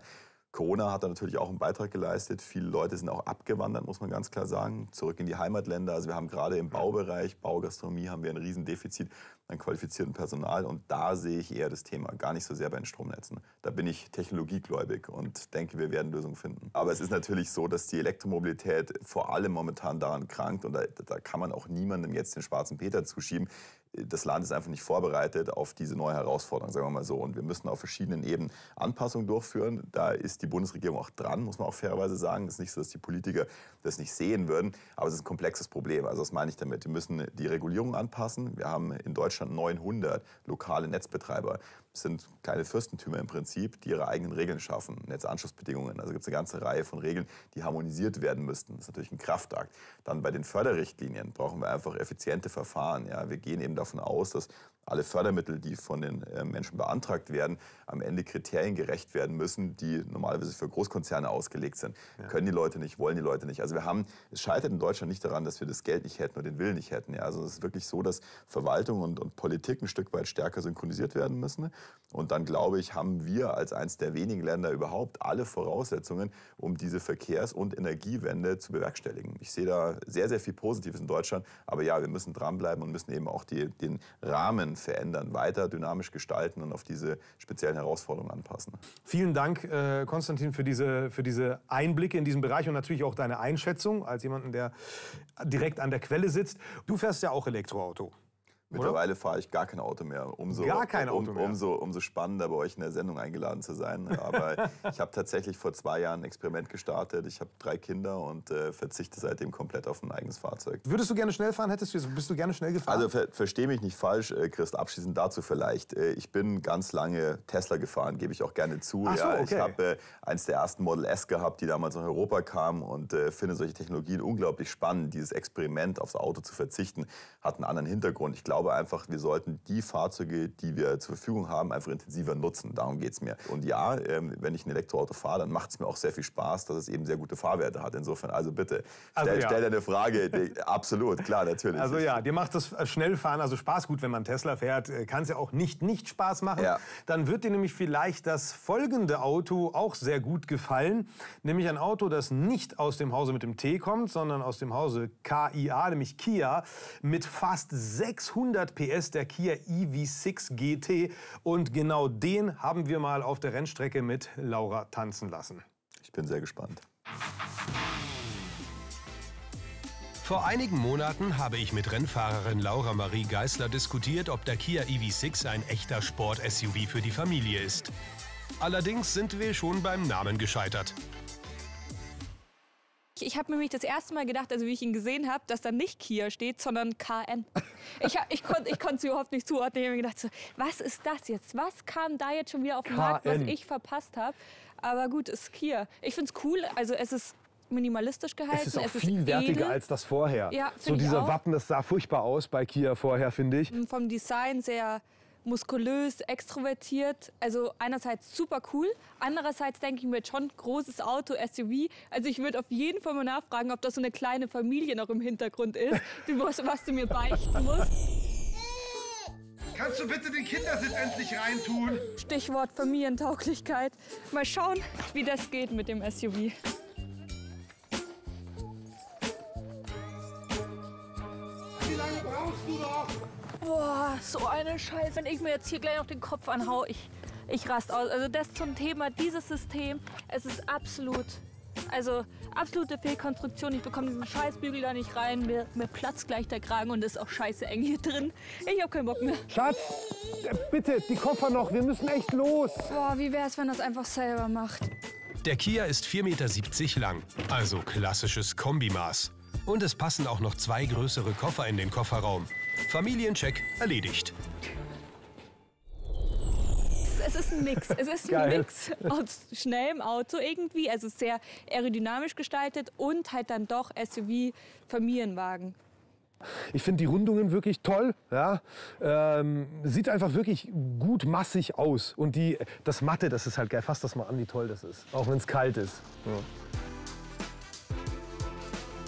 Corona hat da natürlich auch einen Beitrag geleistet. Viele Leute sind auch abgewandert, muss man ganz klar sagen, zurück in die Heimatländer. Also wir haben gerade im Baubereich, Baugastronomie, haben wir ein Riesendefizit an qualifiziertem Personal. Und da sehe ich eher das Thema, gar nicht so sehr bei den Stromnetzen. Da bin ich technologiegläubig und denke, wir werden Lösungen finden. Aber es ist natürlich so, dass die Elektromobilität vor allem momentan daran krankt. Und da kann man auch niemandem jetzt den schwarzen Peter zuschieben. Das Land ist einfach nicht vorbereitet auf diese neue Herausforderung, sagen wir mal so. Und wir müssen auf verschiedenen Ebenen Anpassungen durchführen. Da ist die Bundesregierung auch dran, muss man auch fairerweise sagen. Es ist nicht so, dass die Politiker das nicht sehen würden. Aber es ist ein komplexes Problem. Also was meine ich damit? Wir müssen die Regulierung anpassen. Wir haben in Deutschland 900 lokale Netzbetreiber. Das sind kleine Fürstentümer im Prinzip, die ihre eigenen Regeln schaffen. Netzanschlussbedingungen. Also gibt es eine ganze Reihe von Regeln, die harmonisiert werden müssten. Das ist natürlich ein Kraftakt. Dann bei den Förderrichtlinien brauchen wir einfach effiziente Verfahren. Ja, wir gehen eben davon aus, dass alle Fördermittel, die von den Menschen beantragt werden, am Ende Kriterien gerecht werden müssen, die normalerweise für Großkonzerne ausgelegt sind. Ja. Können die Leute nicht, wollen die Leute nicht. Also es scheitert in Deutschland nicht daran, dass wir das Geld nicht hätten oder den Willen nicht hätten. Ja, also es ist wirklich so, dass Verwaltung und Politik ein Stück weit stärker synchronisiert werden müssen. Und dann, glaube ich, haben wir als eines der wenigen Länder überhaupt alle Voraussetzungen, um diese Verkehrs- und Energiewende zu bewerkstelligen. Ich sehe da sehr, sehr viel Positives in Deutschland. Aber ja, wir müssen dranbleiben und müssen eben auch den Rahmen verändern, weiter dynamisch gestalten und auf diese speziellen Herausforderungen anpassen. Vielen Dank, Konstantin, für diese Einblicke in diesen Bereich und natürlich auch deine Einschätzung als jemanden, der direkt an der Quelle sitzt. Du fährst ja auch Elektroauto. Mittlerweile fahre ich gar kein Auto mehr. Umso spannender, bei euch in der Sendung eingeladen zu sein. Aber ich habe tatsächlich vor 2 Jahren ein Experiment gestartet. Ich habe 3 Kinder und verzichte seitdem komplett auf ein eigenes Fahrzeug. Würdest du gerne schnell fahren? Bist du gerne schnell gefahren? Also verstehe mich nicht falsch, Chris, abschließend dazu vielleicht. Ich bin ganz lange Tesla gefahren, gebe ich auch gerne zu. Ach so, okay. Ja, ich habe eins der ersten Model S gehabt, die damals nach Europa kam, und finde solche Technologien unglaublich spannend. Dieses Experiment, aufs Auto zu verzichten, hat einen anderen Hintergrund. Ich glaube einfach, wir sollten die Fahrzeuge, die wir zur Verfügung haben, einfach intensiver nutzen. Darum geht es mir. Und ja, wenn ich ein Elektroauto fahre, dann macht es mir auch sehr viel Spaß, dass es eben sehr gute Fahrwerte hat. Insofern, also bitte, stell deine Frage. Absolut, klar, natürlich. Also ja, dir macht das Schnellfahren also Spaß. Gut, wenn man Tesla fährt, kann es ja auch nicht Spaß machen. Ja. Dann wird dir nämlich vielleicht das folgende Auto auch sehr gut gefallen. Nämlich ein Auto, das nicht aus dem Hause mit dem T kommt, sondern aus dem Hause KIA, nämlich Kia, mit fast 600 PS, der Kia EV6 GT. Und genau den haben wir mal auf der Rennstrecke mit Laura tanzen lassen. Ich bin sehr gespannt. Vor einigen Monaten habe ich mit Rennfahrerin Laura-Marie Geißler diskutiert, ob der Kia EV6 ein echter Sport-SUV für die Familie ist. Allerdings sind wir schon beim Namen gescheitert. Ich habe nämlich das erste Mal gedacht, also wie ich ihn gesehen habe, dass da nicht Kia steht, sondern KN. Ich konnte es überhaupt nicht zuordnen. Ich habe mir gedacht, so, was ist das jetzt? Was kam da jetzt schon wieder auf den Markt, was ich verpasst habe? Aber gut, es ist Kia. Ich finde es cool, also es ist minimalistisch gehalten. Es ist auch viel wertiger als das vorher. Ja, so dieser Wappen, das sah furchtbar aus bei Kia vorher, finde ich. Vom Design sehr muskulös, extrovertiert, also einerseits super cool, andererseits denke ich mir schon, großes Auto, SUV, also ich würde auf jeden Fall mal nachfragen, ob das so eine kleine Familie noch im Hintergrund ist, was du mir beichten musst. Kannst du bitte den Kindersitz endlich reintun? Stichwort Familientauglichkeit. Mal schauen, wie das geht mit dem SUV. Wie lange brauchst du noch? Boah, so eine Scheiße. Wenn ich mir jetzt hier gleich noch den Kopf anhaue, ich raste aus. Also das zum Thema, dieses System, es ist absolute Fehlkonstruktion. Ich bekomme diesen Scheißbügel da nicht rein, mir platzt gleich der Kragen und ist auch scheiße eng hier drin. Ich habe keinen Bock mehr. Schatz, bitte, die Koffer noch, wir müssen echt los. Boah, wie wär's, wenn das einfach selber macht? Der Kia ist 4,70 Meter lang, also klassisches Kombimaß. Und es passen auch noch 2 größere Koffer in den Kofferraum. Familiencheck erledigt. Es ist ein Mix. Es ist ein Mix aus schnellem Auto irgendwie, also sehr aerodynamisch gestaltet, und halt dann doch SUV-Familienwagen. Ich finde die Rundungen wirklich toll. Ja. Sieht einfach wirklich gut massig aus. Und das Matte, das ist halt geil. Fass das mal an, wie toll das ist. Auch wenn es kalt ist. Ja.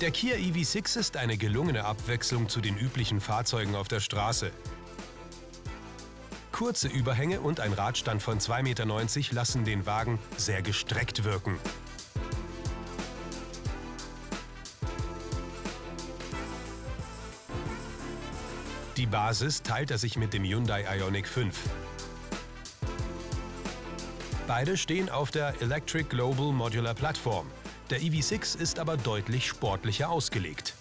Der Kia EV6 ist eine gelungene Abwechslung zu den üblichen Fahrzeugen auf der Straße. Kurze Überhänge und ein Radstand von 2,90 Meter lassen den Wagen sehr gestreckt wirken. Die Basis teilt er sich mit dem Hyundai Ioniq 5. Beide stehen auf der Electric Global Modular Plattform. Der EV6 ist aber deutlich sportlicher ausgelegt.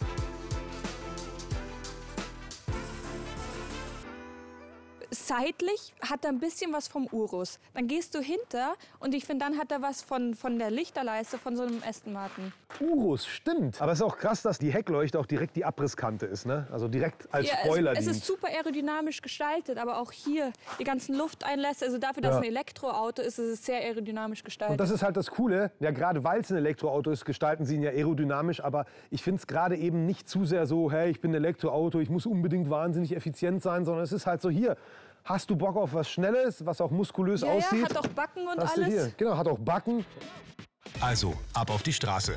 Seitlich hat er ein bisschen was vom Urus. Dann gehst du hinter und ich finde, dann hat er was von der Lichterleiste von so einem Aston Martin. Urus, stimmt. Aber es ist auch krass, dass die Heckleuchte auch direkt die Abrisskante ist, ne? Also direkt als Spoiler dient. Es ist super aerodynamisch gestaltet, aber auch hier die ganzen Lufteinlässe. Also dafür, dass es ein Elektroauto ist, ist es sehr aerodynamisch gestaltet. Und das ist halt das Coole. Ja, gerade weil es ein Elektroauto ist, gestalten sie ihn ja aerodynamisch. Aber ich finde es gerade eben nicht zu sehr so, hey, ich bin ein Elektroauto, ich muss unbedingt wahnsinnig effizient sein, sondern es ist halt so hier. Hast du Bock auf was Schnelles, was auch muskulös aussieht? Ja, hat auch Backen und alles. Hier. Genau, hat auch Backen. Also, ab auf die Straße.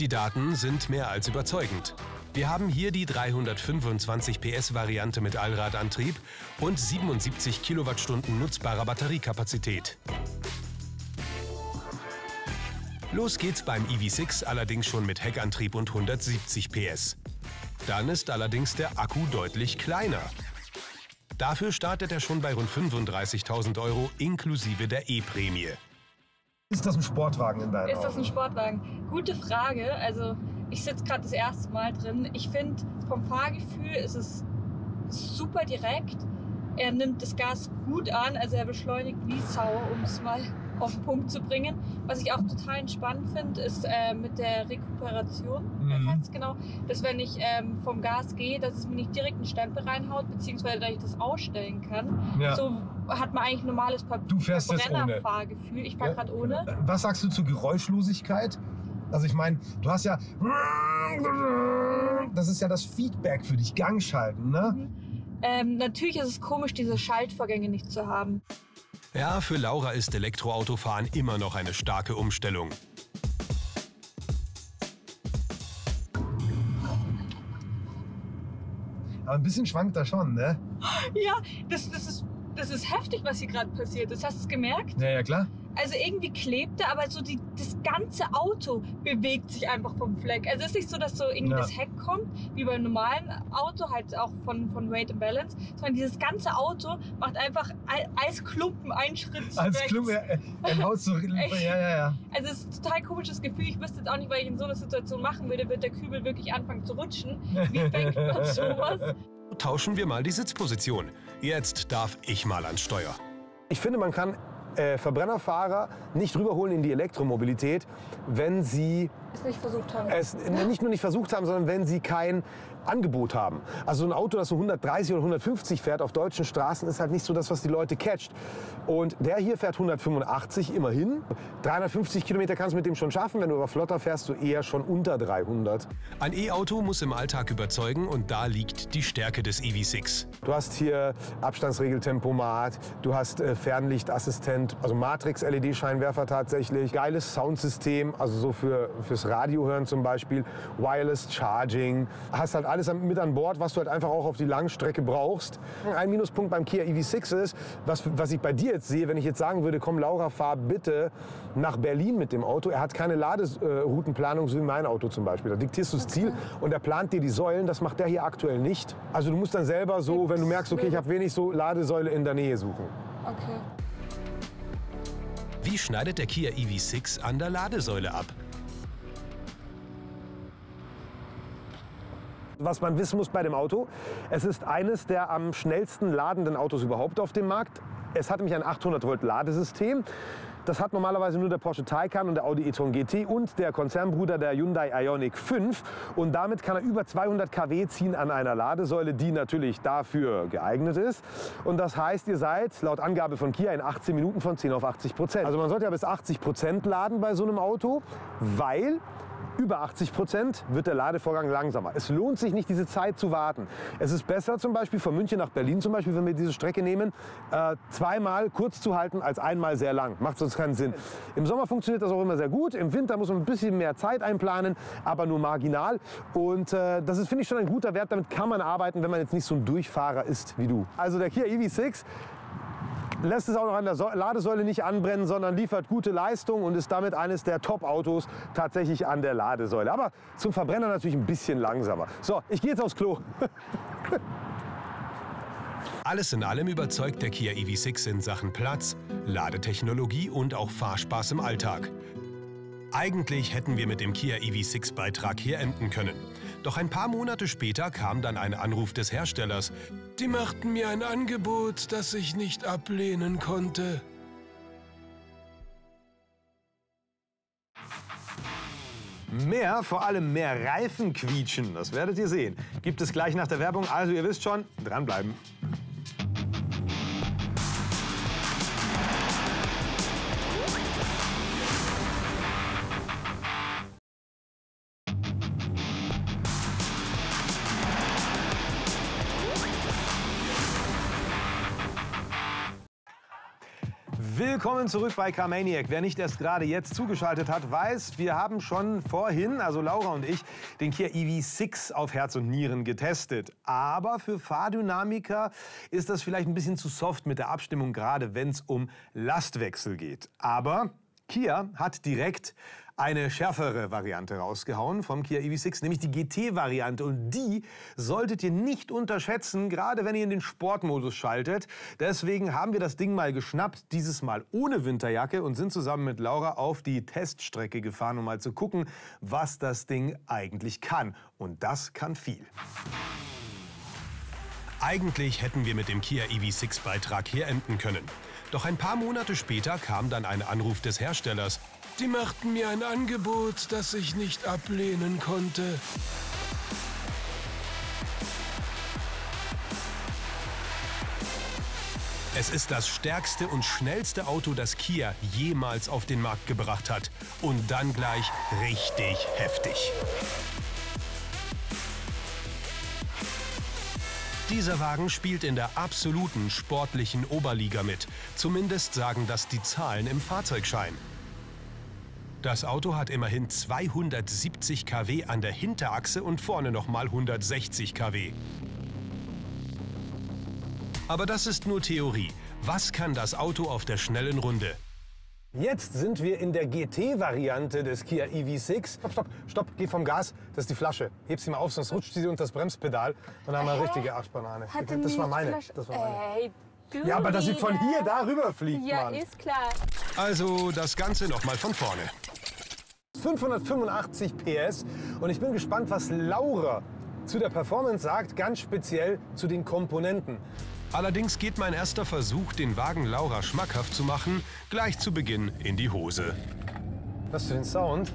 Die Daten sind mehr als überzeugend. Wir haben hier die 325 PS-Variante mit Allradantrieb und 77 Kilowattstunden nutzbarer Batteriekapazität. Los geht's beim EV6 allerdings schon mit Heckantrieb und 170 PS. Dann ist allerdings der Akku deutlich kleiner. Dafür startet er schon bei rund 35.000 Euro inklusive der E-Prämie. Ist das ein Sportwagen in deinen Augen? Ist das ein Sportwagen? Gute Frage. Also ich sitze gerade das erste Mal drin. Ich finde, vom Fahrgefühl ist es super direkt. Er nimmt das Gas gut an, also er beschleunigt wie Sau, um es mal auf den Punkt zu bringen. Was ich auch total entspannt finde, ist mit der Rekuperation. Genau, dass wenn ich vom Gas gehe, dass es mir nicht direkt einen Stempel reinhaut, beziehungsweise dass ich das ausstellen kann. Ja. So hat man eigentlich normales Verbrennerfahrgefühl. Ich fahre gerade ohne. Was sagst du zur Geräuschlosigkeit? Also ich meine, du hast ja... Das ist ja das Feedback für dich, Gangschalten, ne? Natürlich ist es komisch, diese Schaltvorgänge nicht zu haben. Ja, für Laura ist Elektroautofahren immer noch eine starke Umstellung. Aber ein bisschen schwankt da schon, ne? Ja, das ist heftig, was hier gerade passiert ist. Hast du es gemerkt? Ja, ja, klar. Also irgendwie klebt er, aber so das ganze Auto bewegt sich einfach vom Fleck. Also es ist nicht so, dass so irgendwie das Heck kommt, wie beim normalen Auto, halt auch von Weight and Balance, sondern dieses ganze Auto macht einfach als Klumpen einen Schritt als Klumpen, er haut so. Ja. Also es ist ein total komisches Gefühl. Ich wüsste jetzt auch nicht, was ich in so einer Situation machen würde. Wird der Kübel wirklich anfangen zu rutschen? Wie fängt man sowas? Tauschen wir mal die Sitzposition. Jetzt darf ich mal ans Steuer. Ich finde, man kann Verbrennerfahrer nicht rüberholen in die Elektromobilität, wenn sie es nicht versucht haben. Nicht nur nicht versucht haben, sondern wenn sie kein Angebot haben. Also ein Auto, das so 130 oder 150 fährt auf deutschen Straßen, ist halt nicht so das, was die Leute catcht. Und der hier fährt 185 immerhin. 350 Kilometer kannst du mit dem schon schaffen, wenn du aber flotter fährst, du eher schon unter 300. Ein E-Auto muss im Alltag überzeugen und da liegt die Stärke des EV6. Du hast hier Abstandsregeltempomat, du hast Fernlichtassistent, also Matrix-LED-Scheinwerfer tatsächlich, geiles Soundsystem, also so fürs Radio hören zum Beispiel, Wireless Charging, hast halt alles mit an Bord, was du halt einfach auch auf die Langstrecke brauchst. Ein Minuspunkt beim Kia EV6 ist, was ich bei dir jetzt sehe, wenn ich jetzt sagen würde, komm Laura, fahr bitte nach Berlin mit dem Auto. Er hat keine Laderoutenplanung, so wie mein Auto zum Beispiel. Da diktierst du das Ziel und er plant dir die Säulen, das macht der hier aktuell nicht. Also du musst dann selber so, wenn du merkst, okay, ich habe wenig so Ladesäule in der Nähe suchen. Okay. Wie schneidet der Kia EV6 an der Ladesäule ab? Was man wissen muss bei dem Auto, es ist eines der am schnellsten ladenden Autos überhaupt auf dem Markt. Es hat nämlich ein 800-Volt-Ladesystem. Das hat normalerweise nur der Porsche Taycan und der Audi e-tron GT und der Konzernbruder der Hyundai Ioniq 5. Und damit kann er über 200 kW ziehen an einer Ladesäule, die natürlich dafür geeignet ist. Und das heißt, ihr seid laut Angabe von Kia in 18 Minuten von 10 auf 80%. Also man sollte ja bis 80% laden bei so einem Auto, weil über 80% wird der Ladevorgang langsamer. Es lohnt sich nicht, diese Zeit zu warten. Es ist besser zum Beispiel von München nach Berlin, zum Beispiel, wenn wir diese Strecke nehmen, zweimal kurz zu halten als einmal sehr lang. Macht sonst keinen Sinn. Im Sommer funktioniert das auch immer sehr gut. Im Winter muss man ein bisschen mehr Zeit einplanen, aber nur marginal. Und das ist, finde ich, schon ein guter Wert. Damit kann man arbeiten, wenn man jetzt nicht so ein Durchfahrer ist wie du. Also der Kia EV6 lässt es auch noch an der Ladesäule nicht anbrennen, sondern liefert gute Leistung und ist damit eines der Top-Autos tatsächlich an der Ladesäule. Aber zum Verbrenner natürlich ein bisschen langsamer. So, ich gehe jetzt aufs Klo. Alles in allem überzeugt der Kia EV6 in Sachen Platz, Ladetechnologie und auch Fahrspaß im Alltag. Eigentlich hätten wir mit dem Kia EV6-Beitrag hier enden können. Doch ein paar Monate später kam dann ein Anruf des Herstellers. Die machten mir ein Angebot, das ich nicht ablehnen konnte. Mehr, vor allem mehr Reifen quietschen, das werdet ihr sehen. Gibt es gleich nach der Werbung, also ihr wisst schon, dranbleiben. Willkommen zurück bei Car Maniac. Wer nicht erst gerade jetzt zugeschaltet hat, weiß, wir haben schon vorhin, also Laura und ich, den Kia EV6 auf Herz und Nieren getestet. Aber für Fahrdynamiker ist das vielleicht ein bisschen zu soft mit der Abstimmung, gerade wenn es um Lastwechsel geht. Aber Kia hat direkt eine schärfere Variante rausgehauen vom Kia EV6, nämlich die GT-Variante. Und die solltet ihr nicht unterschätzen, gerade wenn ihr in den Sportmodus schaltet. Deswegen haben wir das Ding mal geschnappt, dieses Mal ohne Winterjacke, und sind zusammen mit Laura auf die Teststrecke gefahren, um mal zu gucken, was das Ding eigentlich kann. Und das kann viel. Eigentlich hätten wir mit dem Kia EV6-Beitrag hier enden können. Doch ein paar Monate später kam dann ein Anruf des Herstellers. Die machten mir ein Angebot, das ich nicht ablehnen konnte. Es ist das stärkste und schnellste Auto, das Kia jemals auf den Markt gebracht hat. Und dann gleich richtig heftig. Dieser Wagen spielt in der absoluten sportlichen Oberliga mit. Zumindest sagen das die Zahlen im Fahrzeugschein. Das Auto hat immerhin 270 kW an der Hinterachse und vorne nochmal 160 kW. Aber das ist nur Theorie. Was kann das Auto auf der schnellen Runde? Jetzt sind wir in der GT-Variante des Kia EV6. Stopp, stopp, stopp, geh vom Gas. Das ist die Flasche. Heb sie mal auf, sonst rutscht sie unter das Bremspedal. Und dann haben wir eine richtige Arschbanane. Das war meine. Das war meine. Ey, du, ja, aber dass sie von hier da rüber fliegt, ja, Mann. Ist klar. Also das Ganze nochmal von vorne. 585 PS. Und ich bin gespannt, was Laura zu der Performance sagt, ganz speziell zu den Komponenten. Allerdings geht mein erster Versuch, den Wagen Laura schmackhaft zu machen, gleich zu Beginn in die Hose. Hörst du den Sound?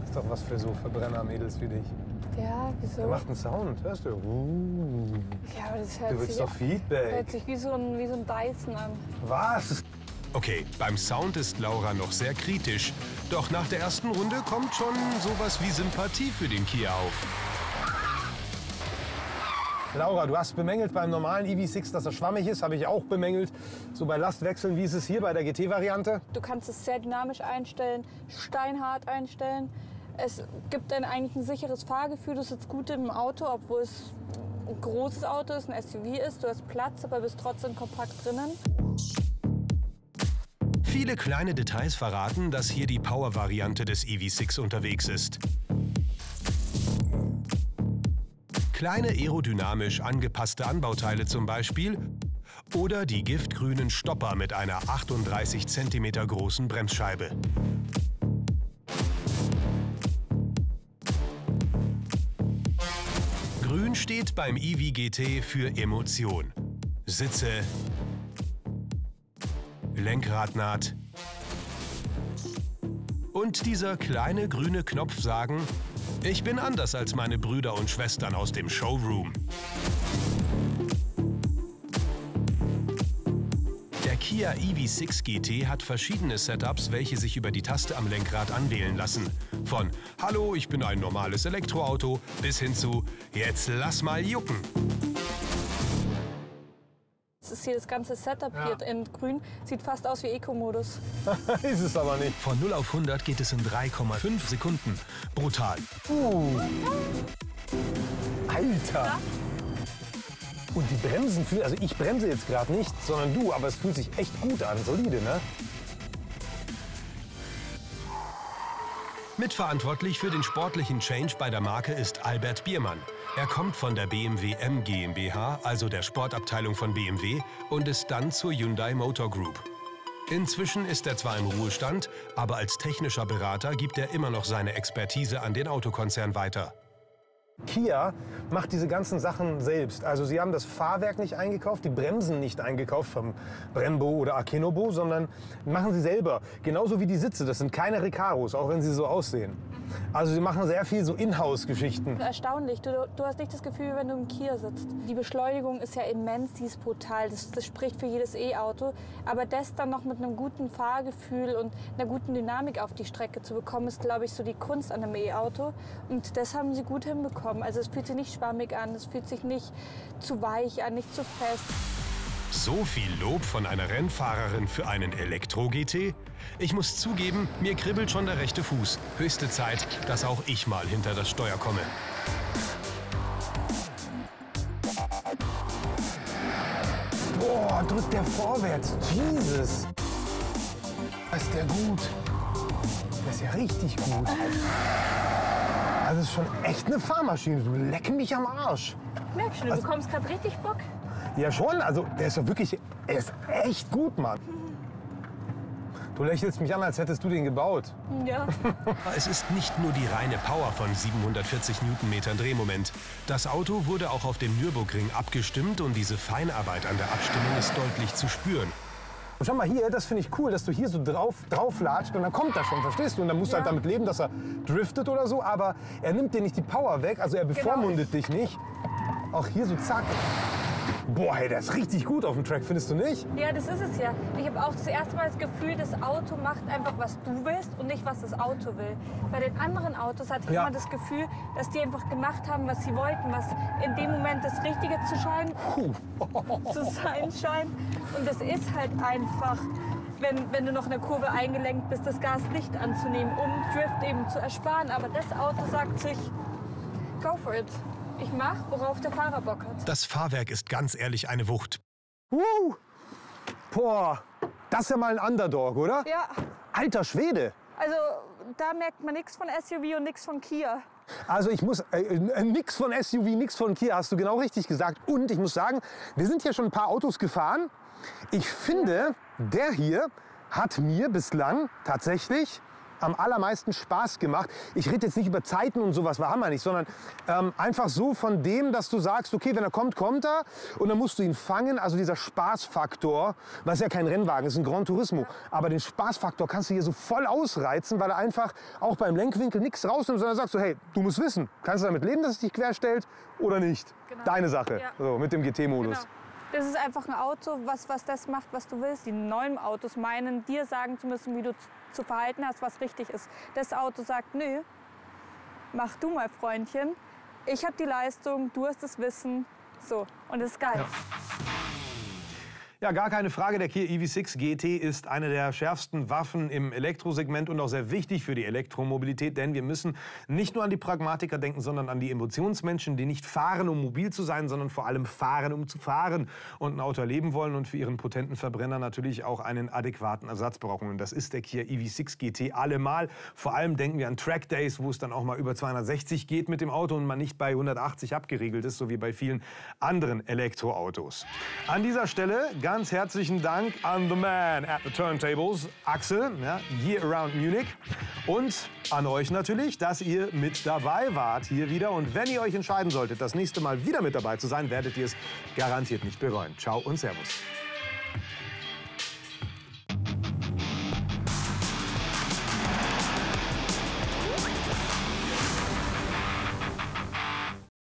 Das ist doch was für so Verbrenner-Mädels wie dich. Ja, wieso? Der macht einen Sound, hörst du? Ja, aber das hört du willst sich doch Feedback. Hört sich wie so ein Dyson an. Was? Okay, beim Sound ist Laura noch sehr kritisch. Doch nach der ersten Runde kommt schon sowas wie Sympathie für den Kia auf. Laura, du hast bemängelt beim normalen EV6, dass er schwammig ist, habe ich auch bemängelt. So bei Lastwechseln, wie ist es hier bei der GT-Variante? Du kannst es sehr dynamisch einstellen, steinhart einstellen. Es gibt dann eigentlich ein sicheres Fahrgefühl. Du sitzt gut im Auto, obwohl es ein großes Auto ist, ein SUV ist. Du hast Platz, aber bist trotzdem kompakt drinnen. Viele kleine Details verraten, dass hier die Power-Variante des EV6 unterwegs ist. Kleine aerodynamisch angepasste Anbauteile zum Beispiel oder die giftgrünen Stopper mit einer 38 cm großen Bremsscheibe. Grün steht beim EV GT für Emotion. Sitze, Lenkradnaht und dieser kleine grüne Knopf sagen: Ich bin anders als meine Brüder und Schwestern aus dem Showroom. Der Kia EV6 GT hat verschiedene Setups, welche sich über die Taste am Lenkrad anwählen lassen. Von „Hallo, ich bin ein normales Elektroauto" bis hin zu „Jetzt lass mal jucken". Das ist hier das ganze Setup hier in grün. Sieht fast aus wie Eco-Modus. Ist es aber nicht. Von 0 auf 100 geht es in 3,5 Sekunden. Brutal. Alter! Ja. Und die Bremsen, also ich bremse jetzt gerade nicht, sondern du, aber es fühlt sich echt gut an, solide, ne? Mitverantwortlich für den sportlichen Change bei der Marke ist Albert Biermann. Er kommt von der BMW M GmbH, also der Sportabteilung von BMW, und ist dann zur Hyundai Motor Group. Inzwischen ist er zwar im Ruhestand, aber als technischer Berater gibt er immer noch seine Expertise an den Autokonzern weiter. Kia macht diese ganzen Sachen selbst. Also sie haben das Fahrwerk nicht eingekauft, die Bremsen nicht eingekauft vom Brembo oder Akenobo, sondern machen sie selber. Genauso wie die Sitze, das sind keine Recaros, auch wenn sie so aussehen. Also sie machen sehr viel so Inhouse-Geschichten. Erstaunlich, du hast nicht das Gefühl, wenn du im Kia sitzt. Die Beschleunigung ist ja immens, die ist brutal, das spricht für jedes E-Auto. Aber das dann noch mit einem guten Fahrgefühl und einer guten Dynamik auf die Strecke zu bekommen, ist, glaube ich, so die Kunst an einem E-Auto. Und das haben sie gut hinbekommen. Also es fühlt sich nicht schwammig an, es fühlt sich nicht zu weich an, nicht zu fest. So viel Lob von einer Rennfahrerin für einen Elektro-GT? Ich muss zugeben, mir kribbelt schon der rechte Fuß. Höchste Zeit, dass auch ich mal hinter das Steuer komme. Boah, drückt der vorwärts. Jesus. Das ist der gut. Das ist ja richtig gut. Also das ist schon echt eine Fahrmaschine. Du leck mich am Arsch. Merkst du, du bekommst gerade richtig Bock. Ja schon, also der ist doch wirklich, er ist echt gut, Mann. Du lächelst mich an, als hättest du den gebaut. Ja. Es ist nicht nur die reine Power von 740 Newtonmetern Drehmoment. Das Auto wurde auch auf dem Nürburgring abgestimmt und diese Feinarbeit an der Abstimmung ist deutlich zu spüren. Und schau mal hier, das finde ich cool, dass du hier so drauf latscht und dann kommt das schon, verstehst du? Und dann musst du halt damit leben, dass er driftet oder so, aber er nimmt dir nicht die Power weg, also er bevormundet dich nicht. Auch hier so zack. Boah, hey, der ist richtig gut auf dem Track, findest du nicht? Ja, das ist es ja. Ich habe auch das erste Mal das Gefühl, das Auto macht einfach, was du willst und nicht, was das Auto will. Bei den anderen Autos hatte ich immer das Gefühl, dass die einfach gemacht haben, was sie wollten, was in dem Moment das Richtige zu sein scheint. Und das ist halt einfach, wenn du noch in der Kurve eingelenkt bist, das Gas nicht anzunehmen, um Drift eben zu ersparen. Aber das Auto sagt sich, go for it. Ich mache, worauf der Fahrer Bock hat. Das Fahrwerk ist ganz ehrlich eine Wucht. Boah, das ist ja mal ein Underdog, oder? Ja. Alter Schwede. Also da merkt man nichts von SUV und nichts von Kia. Also ich muss, nichts von SUV, nichts von Kia, hast du genau richtig gesagt. Und ich muss sagen, wir sind hier schon ein paar Autos gefahren. Ich finde, der hier hat mir bislang tatsächlich am allermeisten Spaß gemacht. Ich rede jetzt nicht über Zeiten und sowas, war hammer nicht, sondern einfach so von dem, dass du sagst, okay, wenn er kommt, kommt er und dann musst du ihn fangen. Also dieser Spaßfaktor, was ja kein Rennwagen ist, ein Gran Turismo, aber den Spaßfaktor kannst du hier so voll ausreizen, weil er einfach auch beim Lenkwinkel nichts rausnimmt, sondern sagst du, hey, du musst wissen, kannst du damit leben, dass es dich querstellt oder nicht? Genau. Deine Sache, so mit dem GT-Modus. Genau. Das ist einfach ein Auto, was das macht, was du willst. Die neuen Autos meinen, dir sagen zu müssen, wie du zu verhalten hast, was richtig ist. Das Auto sagt, nö, mach du mal, Freundchen. Ich habe die Leistung, du hast das Wissen. So, und das ist geil. Ja, gar keine Frage, der Kia EV6 GT ist eine der schärfsten Waffen im Elektrosegment und auch sehr wichtig für die Elektromobilität, denn wir müssen nicht nur an die Pragmatiker denken, sondern an die Emotionsmenschen, die nicht fahren, um mobil zu sein, sondern vor allem fahren, um zu fahren und ein Auto erleben wollen und für ihren potenten Verbrenner natürlich auch einen adäquaten Ersatz brauchen. Und das ist der Kia EV6 GT allemal. Vor allem denken wir an Trackdays, wo es dann auch mal über 260 geht mit dem Auto und man nicht bei 180 abgeriegelt ist, so wie bei vielen anderen Elektroautos. An dieser Stelle ganz herzlichen Dank an the man at the turntables, Axel Year Around Munich. Und an euch natürlich, dass ihr mit dabei wart hier wieder. Und wenn ihr euch entscheiden solltet, das nächste Mal wieder mit dabei zu sein, werdet ihr es garantiert nicht bereuen. Ciao und Servus.